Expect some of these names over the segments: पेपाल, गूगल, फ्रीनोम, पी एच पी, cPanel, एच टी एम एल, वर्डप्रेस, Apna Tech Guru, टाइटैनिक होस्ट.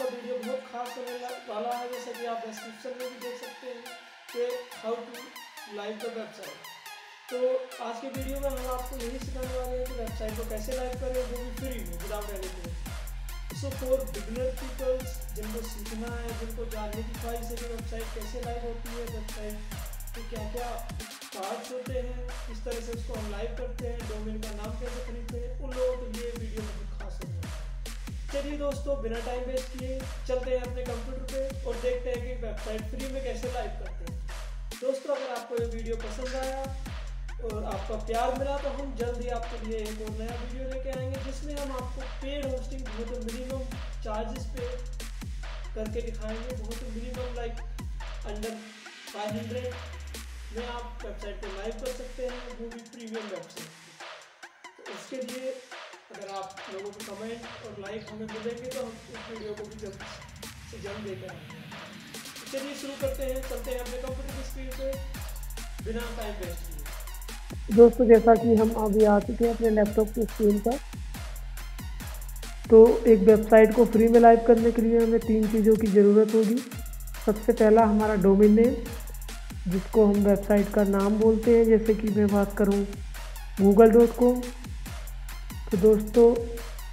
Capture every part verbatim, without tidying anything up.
आपका वीडियो बहुत खास होने वाला है, जैसे कि आप डिस्क्रिप्शन में भी देख सकते हैं कि how to live the website. तो आज के वीडियो में हम आपको यही सिखाने वाले हैं कि वेबसाइट को कैसे लाइव करें, वो भी फ्री में without anything. So for beginner peoples, जिनको सीखना है, जिनको जानने की ख्वाहिश है कि वेबसाइट कैसे लाइव होती है, वेबसाइट के क्या क्या पार्ट्स होते हैं, इस तरह से उसको हम लाइव करते हैं, डोमेन का नाम कैसे खरीदते हैं, उन लोगों के लिए वीडियो बहुत खास होता है। चलिए दोस्तों, बिना टाइम वेस्ट किए चलते हैं अपने कंप्यूटर पे और देखते हैं कि वेबसाइट फ्री में कैसे लाइव करते हैं। दोस्तों, अगर आपको ये वीडियो पसंद आया और आपका प्यार मिला तो हम जल्द ही आपके लिए एक और नया वीडियो लेके आएंगे, जिसमें हम आपको पेड होस्टिंग बहुत ही मिनिमम चार्जेस पे करके दिखाएंगे। बहुत ही minimum, like under five hundred में आप वेबसाइट पर लाइव कर सकते हैं, वो भी प्रीमियम वेबसाइट। तो उसके लिए अगर आप लोगों को कमेंट और लाइक हमें मिलेंगे तो हम इस वीडियो को भी जल्द से जल्द देकर आएंगे। चलिए शुरू करते हैं, चलते हैं अपने कंप्यूटर की स्क्रीन पे बिना टाइम वेस्ट किए। दोस्तों, जैसा कि हम अभी आ चुके हैं अपने लैपटॉप की स्क्रीन पर, तो एक वेबसाइट को फ्री में लाइव करने के लिए हमें तीन चीज़ों की ज़रूरत होगी। सबसे पहला हमारा डोमेन नेम, जिसको हम वेबसाइट का नाम बोलते हैं, जैसे कि मैं बात करूँ गूगल डॉट कॉम। तो दोस्तों,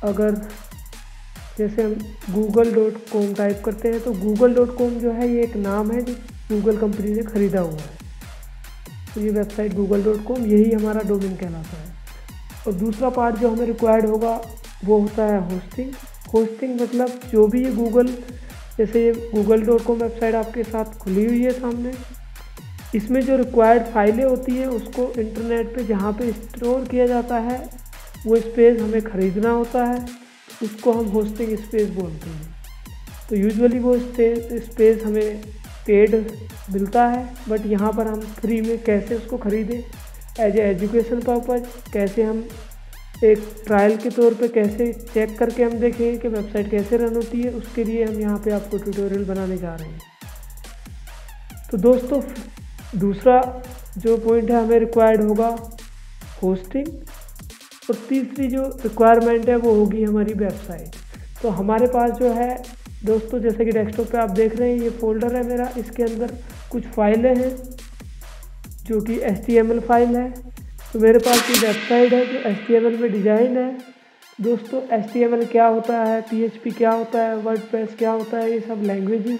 अगर जैसे हम गूगल डॉट कॉम टाइप करते हैं तो गूगल डॉट कॉम जो है ये एक नाम है जो गूगल कंपनी ने ख़रीदा हुआ है। तो ये वेबसाइट गूगल डॉट कॉम, यही हमारा डोमेन कहलाता है। और दूसरा पार्ट जो हमें रिक्वायर्ड होगा वो होता है होस्टिंग। होस्टिंग मतलब जो भी ये गूगल, जैसे ये गूगल डॉट कॉम वेबसाइट आपके साथ खुली हुई है सामने, इसमें जो रिक्वायर्ड फाइलें होती हैं उसको इंटरनेट पर जहाँ पर स्टोर किया जाता है वो स्पेस हमें ख़रीदना होता है, उसको हम होस्टिंग स्पेस बोलते हैं। तो यूजुअली वो स्पेस हमें पेड मिलता है, बट यहाँ पर हम फ्री में कैसे उसको ख़रीदें एज ए एजुकेशन पर्पज, कैसे हम एक ट्रायल के तौर पे कैसे चेक करके हम देखें कि वेबसाइट कैसे रन होती है, उसके लिए हम यहाँ पे आपको ट्यूटोरियल बनाने जा रहे हैं। तो दोस्तों, दूसरा जो पॉइंट है हमें रिक्वायर्ड होगा होस्टिंग, और तीसरी जो रिक्वायरमेंट है वो होगी हमारी वेबसाइट। तो हमारे पास जो है दोस्तों, जैसे कि डेस्कटॉप पे आप देख रहे हैं ये फोल्डर है मेरा, इसके अंदर कुछ फाइलें हैं जो कि एच टी एम एल file है। तो मेरे पास ये वेबसाइट है जो एच टी एम एल में डिज़ाइन है। दोस्तों, एच टी एम एल क्या होता है, पी एच पी क्या होता है, वर्डप्रेस क्या होता है, ये सब लैंग्वेजेस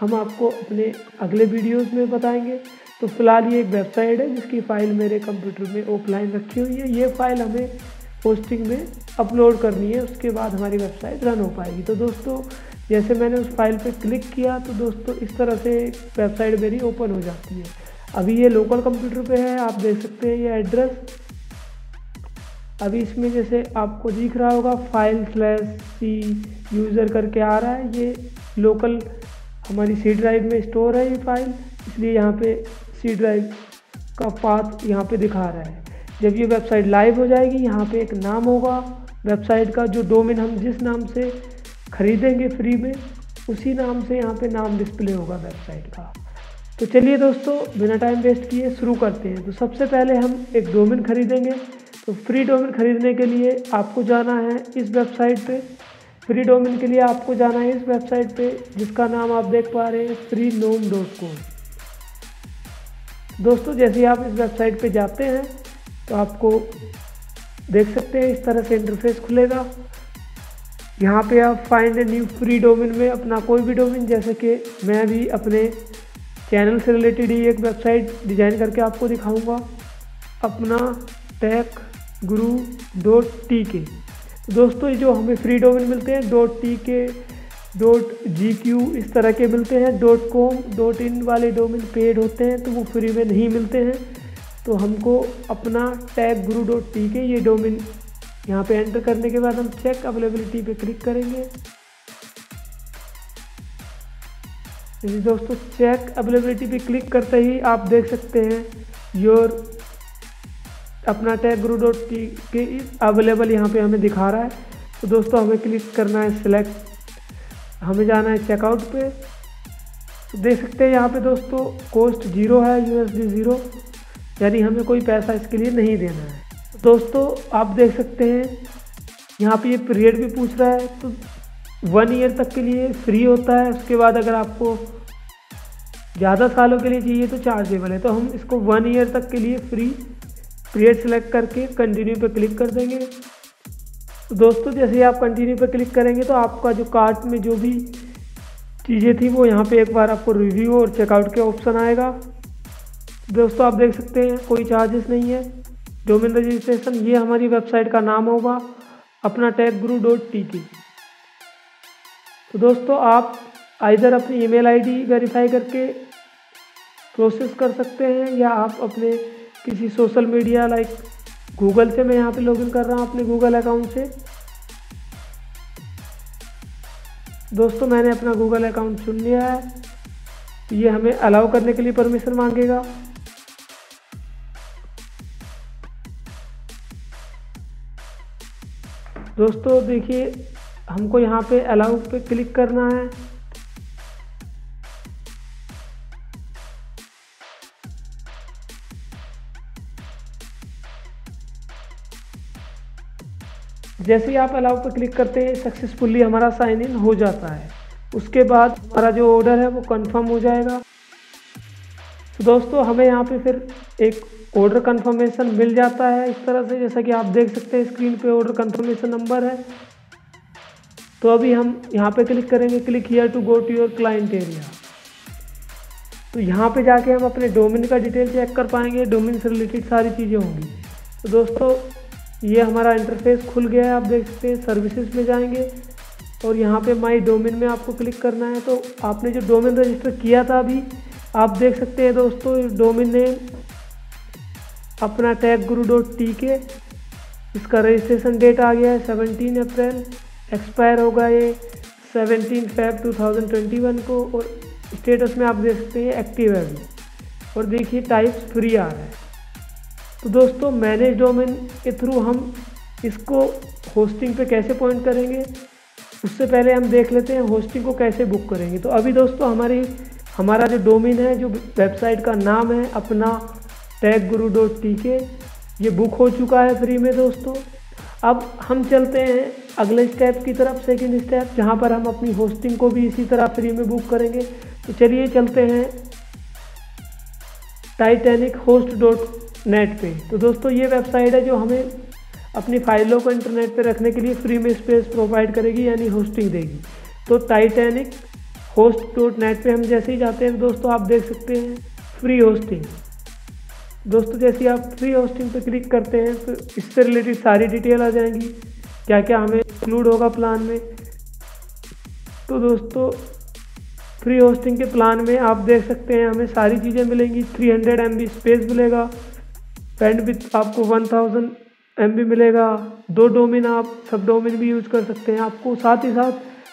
हम आपको अपने अगले वीडियोज़ में बताएँगे। तो फ़िलहाल ये एक वेबसाइट है जिसकी फ़ाइल मेरे कंप्यूटर में ऑफलाइन रखी हुई है। ये फ़ाइल हमें होस्टिंग में अपलोड करनी है, उसके बाद हमारी वेबसाइट रन हो पाएगी। तो दोस्तों, जैसे मैंने उस फाइल पे क्लिक किया तो दोस्तों इस तरह से वेबसाइट मेरी ओपन हो जाती है। अभी ये लोकल कंप्यूटर पे है, आप देख सकते हैं ये एड्रेस। अभी इसमें जैसे आपको दिख रहा होगा फाइल स्लैश सी यूज़र करके आ रहा है, ये लोकल हमारी सी ड्राइव में स्टोर है ये फाइल, इसलिए यहाँ पे सी ड्राइव का पाथ यहाँ पे दिखा रहा है। जब ये वेबसाइट लाइव हो जाएगी, यहाँ पे एक नाम होगा वेबसाइट का, जो डोमेन हम जिस नाम से ख़रीदेंगे फ्री में, उसी नाम से यहाँ पे नाम डिस्प्ले होगा वेबसाइट का। तो चलिए दोस्तों, बिना टाइम वेस्ट किए शुरू करते हैं। तो सबसे पहले हम एक डोमेन ख़रीदेंगे। तो फ्री डोमेन ख़रीदने के लिए आपको जाना है इस वेबसाइट पर। फ्री डोमेन के लिए आपको जाना है इस वेबसाइट पर, जिसका नाम आप देख पा रहे हैं फ्रीनोम डॉट कॉम। दोस्तों, जैसे आप इस वेबसाइट पे जाते हैं तो आपको देख सकते हैं इस तरह से इंटरफेस खुलेगा। यहाँ पे आप find a new free domain में अपना कोई भी डोमेन, जैसे कि मैं भी अपने चैनल से रिलेटेड ही एक वेबसाइट डिज़ाइन करके आपको दिखाऊंगा, अपना टेक गुरु डॉट टी के। दोस्तों, जो हमें फ्री डोमेन मिलते हैं dot T K, dot G Q, इस तरह के मिलते हैं। डॉट कॉम, डॉट इन वाले डोमेन पेड होते हैं तो वो फ्री में नहीं मिलते हैं। तो हमको अपना टैग गुरु डॉट टी के ये डोमेन यहाँ पे एंटर करने के बाद हम चेक अवेलेबिलिटी पे क्लिक करेंगे। जी दोस्तों, चेक अवेलेबिलिटी पे क्लिक करते ही आप देख सकते हैं योर अपना tag guru dot T K is available, यहाँ पे हमें दिखा रहा है। तो दोस्तों, हमें क्लिक करना है सिलेक्ट, हमें जाना है चेकआउट पे। तो देख सकते हैं यहाँ पे दोस्तों कॉस्ट ज़ीरो है, यू एस डी ज़ीरो, यानी हमें कोई पैसा इसके लिए नहीं देना है। दोस्तों, आप देख सकते हैं यहाँ पे ये पीरियड भी पूछ रहा है, तो वन ईयर तक के लिए फ्री होता है। उसके बाद अगर आपको ज़्यादा सालों के लिए चाहिए तो चार्जेबल है। तो हम इसको वन ईयर तक के लिए फ्री पीरियड सेलेक्ट करके कंटिन्यू पे क्लिक कर देंगे। तो दोस्तों जैसे आप कंटिन्यू पे क्लिक करेंगे तो आपका जो कार्ट में जो भी चीज़ें थी वो यहाँ पे एक बार आपको रिव्यू और चेकआउट के ऑप्शन आएगा। दोस्तों आप देख सकते हैं कोई चार्जेस नहीं है। डोमेन रजिस्ट्रेशन, ये हमारी वेबसाइट का नाम होगा अपना tech guru dot T T. तो दोस्तों आप आइदर अपनी ईमेल आईडी वेरीफाई करके प्रोसेस कर सकते हैं या आप अपने किसी सोशल मीडिया लाइक गूगल से, मैं यहाँ पे लॉगिन कर रहा हूँ अपने गूगल अकाउंट से। दोस्तों मैंने अपना गूगल अकाउंट चुन लिया है। ये हमें अलाउ करने के लिए परमिशन मांगेगा। दोस्तों देखिए हमको यहाँ पे अलाउ पे क्लिक करना है। जैसे ही आप अलाउ पर क्लिक करते हैं सक्सेसफुली हमारा साइन इन हो जाता है। उसके बाद हमारा जो ऑर्डर है वो कंफर्म हो जाएगा। तो दोस्तों हमें यहाँ पे फिर एक ऑर्डर कंफर्मेशन मिल जाता है इस तरह से, जैसा कि आप देख सकते हैं स्क्रीन पे ऑर्डर कंफर्मेशन नंबर है। तो अभी हम यहाँ पे क्लिक करेंगे click here to go to your client area. तो यहाँ पे जाके हम अपने डोमेन का डिटेल चेक कर पाएंगे, डोमेन से रिलेटेड सारी चीज़ें होंगी। तो दोस्तों ये हमारा इंटरफेस खुल गया है, आप देख सकते हैं। सर्विसेज में जाएंगे और यहाँ पे माय डोमेन में आपको क्लिक करना है। तो आपने जो डोमेन रजिस्टर किया था अभी आप देख सकते हैं दोस्तों, डोमेन नेम अपना tag guru dot T K, इसका रजिस्ट्रेशन डेट आ गया है सत्रह अप्रैल, एक्सपायर होगा ये सत्रह फेब दो हज़ार इक्कीस को, और स्टेटस में आप देख सकते हैं एक्टिव है अभी। और देखिए टाइप्स फ्री आ रहा है। तो दोस्तों मैनेज डोमेन के थ्रू हम इसको होस्टिंग पे कैसे पॉइंट करेंगे, उससे पहले हम देख लेते हैं होस्टिंग को कैसे बुक करेंगे। तो अभी दोस्तों हमारी हमारा जो डोमेन है, जो वेबसाइट का नाम है अपना टैग गुरु डॉट टी के, ये बुक हो चुका है फ्री में। दोस्तों अब हम चलते हैं अगले स्टेप की तरफ, सेकंड स्टेप, जहां पर हम अपनी होस्टिंग को भी इसी तरह फ्री में बुक करेंगे। तो चलिए चलते हैं टाइटैनिक होस्ट डॉट नेट पे। तो दोस्तों ये वेबसाइट है जो हमें अपनी फाइलों को इंटरनेट पर रखने के लिए फ्री में स्पेस प्रोवाइड करेगी, यानी होस्टिंग देगी। तो टाइटैनिक होस्ट डॉट नेट पे हम जैसे ही जाते हैं दोस्तों आप देख सकते हैं फ्री होस्टिंग। दोस्तों जैसे ही आप फ्री होस्टिंग पे क्लिक करते हैं तो इससे रिलेटेड सारी डिटेल आ जाएंगी, क्या क्या हमें इंक्लूड होगा प्लान में। तो दोस्तों फ्री होस्टिंग के प्लान में आप देख सकते हैं हमें सारी चीज़ें मिलेंगी। Three hundred M B space मिलेगा, बैंडविड्थ आपको वन थाउजेंड एमबी मिलेगा, दो डोमेन आप सब डोमेन भी यूज कर सकते हैं आपको। साथ ही साथ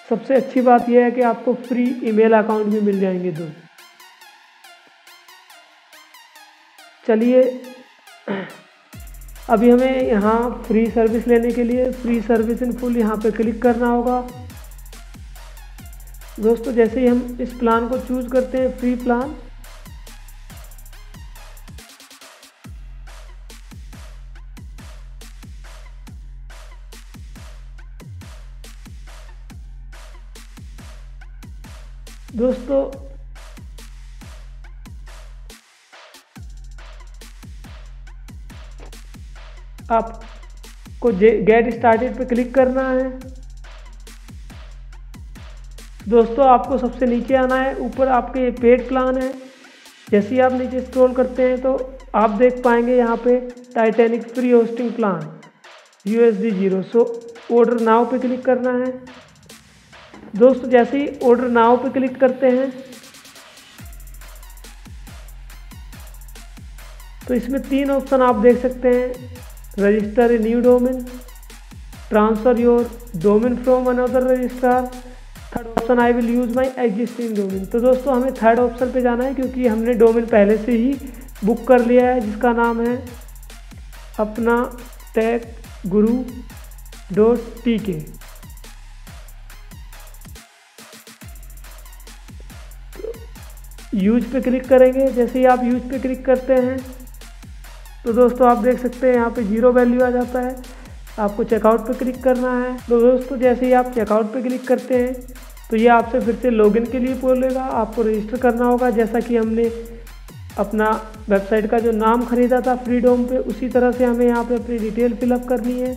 सबसे अच्छी बात यह है कि आपको फ्री ईमेल अकाउंट भी मिल जाएंगे दो। चलिए अभी हमें यहाँ फ्री सर्विस लेने के लिए फ्री सर्विस इन फुल यहाँ पे क्लिक करना होगा। दोस्तों जैसे ही हम इस प्लान को चूज करते हैं फ्री प्लान, दोस्तों आपको गेट स्टार्टेड पे क्लिक करना है। दोस्तों आपको सबसे नीचे आना है, ऊपर आपके पेड प्लान है। जैसे ही आप नीचे स्क्रॉल करते हैं तो आप देख पाएंगे यहाँ पे Titanic free hosting plan U S D zero. So order now पे क्लिक करना है। दोस्तों जैसे ही ऑर्डर नाउ पे क्लिक करते हैं तो इसमें तीन ऑप्शन आप देख सकते हैं, register a new domain, transfer your domain from another registrar, third option I will use my existing domain. तो दोस्तों हमें थर्ड ऑप्शन पे जाना है क्योंकि हमने डोमेन पहले से ही बुक कर लिया है जिसका नाम है अपना tech guru dot T K. Use पे क्लिक करेंगे। जैसे ही आप यूज पे क्लिक करते हैं तो दोस्तों आप देख सकते हैं यहाँ पे जीरो वैल्यू आ जाता है। आपको चेकआउट पे क्लिक करना है। तो दोस्तों जैसे ही आप चेकआउट पे क्लिक करते हैं तो ये आपसे फिर से लॉगिन के लिए बोलेगा, आपको रजिस्टर करना होगा। जैसा कि हमने अपना वेबसाइट का जो नाम ख़रीदा था फ्रीडोम पे, उसी तरह से हमें यहाँ पे अपनी डिटेल फिलअप करनी है।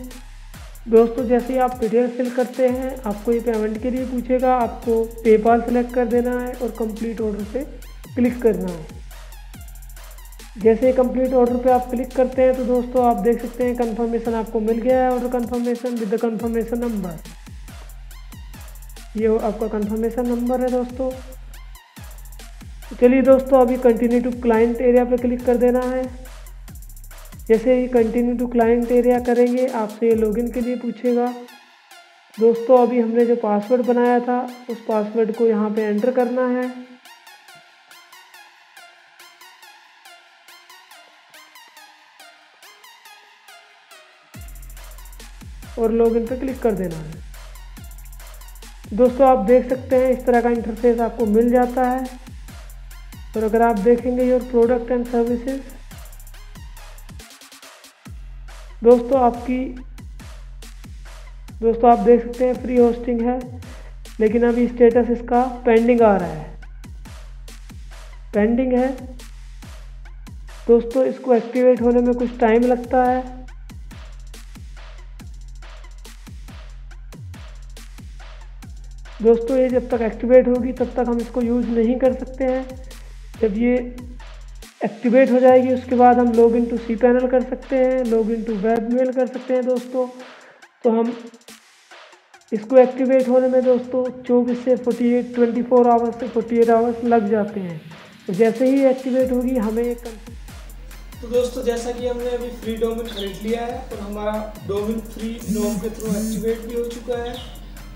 दोस्तों जैसे ही आप डिटेल फिल करते हैं आपको ये पेमेंट के लिए पूछेगा, आपको पेपाल सेलेक्ट कर देना है और कंप्लीट ऑर्डर पे क्लिक करना है। जैसे कंप्लीट ऑर्डर पे आप क्लिक करते हैं तो दोस्तों आप देख सकते हैं कंफर्मेशन आपको मिल गया है, order confirmation with the confirmation number. ये आपका कंफर्मेशन नंबर है दोस्तों। चलिए दोस्तों अभी कंटिन्यू टू क्लाइंट एरिया पे क्लिक कर देना है। जैसे ही कंटिन्यू टू क्लाइंट एरिया करेंगे आपसे लॉगिन के लिए पूछेगा। दोस्तों अभी हमने जो पासवर्ड बनाया था उस पासवर्ड को यहाँ पे एंटर करना है। और लॉगिन पर क्लिक कर देना है। दोस्तों आप देख सकते हैं इस तरह का इंटरफेस आपको मिल जाता है। और अगर आप देखेंगे योर प्रोडक्ट एंड सर्विसेज, दोस्तों आपकी दोस्तों आप देख सकते हैं फ्री होस्टिंग है, लेकिन अभी स्टेटस इसका पेंडिंग आ रहा है, पेंडिंग है। दोस्तों इसको एक्टिवेट होने में कुछ टाइम लगता है। दोस्तों ये जब तक एक्टिवेट होगी तब तक हम इसको यूज़ नहीं कर सकते हैं। जब ये एक्टिवेट हो जाएगी उसके बाद हम log in to C panel कर सकते हैं, log in to web mail कर सकते हैं। दोस्तों तो हम इसको एक्टिवेट होने में दोस्तों चौबीस से अड़तालीस चौबीस आवर्स से अड़तालीस आवर्स लग जाते हैं। तो जैसे ही एक्टिवेट होगी हमें एक कं... तो दोस्तों जैसा कि हमने अभी फ्री डोमेन खरीद लिया है और हमारा डोमेन फ्री नोम के थ्रू एक्टिवेट भी हो चुका है।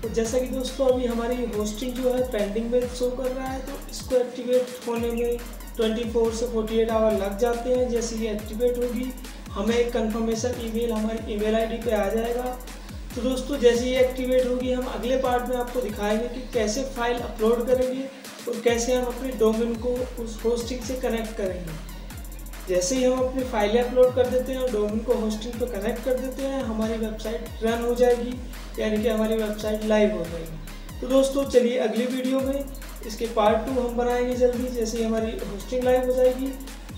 तो जैसा कि दोस्तों अभी हमारी होस्टिंग जो है पेंडिंग में शो कर रहा है, तो इसको एक्टिवेट होने में चौबीस से अड़तालीस आवर लग जाते हैं। जैसे ये एक्टिवेट होगी हमें एक कंफर्मेशन ईमेल हमारी ईमेल आईडी पे आ जाएगा। तो दोस्तों जैसे ये एक्टिवेट होगी हम अगले पार्ट में आपको दिखाएंगे कि कैसे फाइल अपलोड करेंगे और कैसे हम अपने डोमेन को उस होस्टिंग से कनेक्ट करेंगे। जैसे ही हम अपनी फाइलें अपलोड कर देते हैं और डोमेन को होस्टिंग पर कनेक्ट कर देते हैं हमारी वेबसाइट रन हो जाएगी, यानी कि हमारी वेबसाइट लाइव हो जाएगी। तो दोस्तों चलिए अगली वीडियो में इसके पार्ट टू हम बनाएंगे जल्दी। जैसे ही हमारी होस्टिंग लाइव हो जाएगी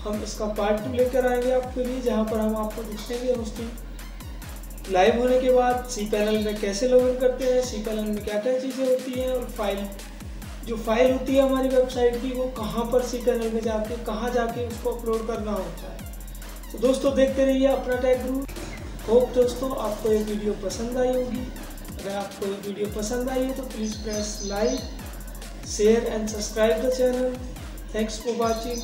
हम इसका पार्ट टू लेकर आएंगे आपके लिए, जहाँ पर हम आपको दिखाएंगे होस्टिंग लाइव होने के बाद सी पैनल में कैसे लॉगिन करते हैं, सी पैनल में क्या क्या चीज़ें होती हैं और फाइल जो फाइल होती है हमारी वेबसाइट की वो कहाँ पर सी पैनल में जाके कहाँ जाके उसको अपलोड करना होता है। तो दोस्तों देखते रहिए अपना टेक गुरु। होप दोस्तों आपको ये वीडियो पसंद आई होगी। अगर आपको ये वीडियो पसंद आई है तो please press like share and subscribe the channel. Thanks for watching.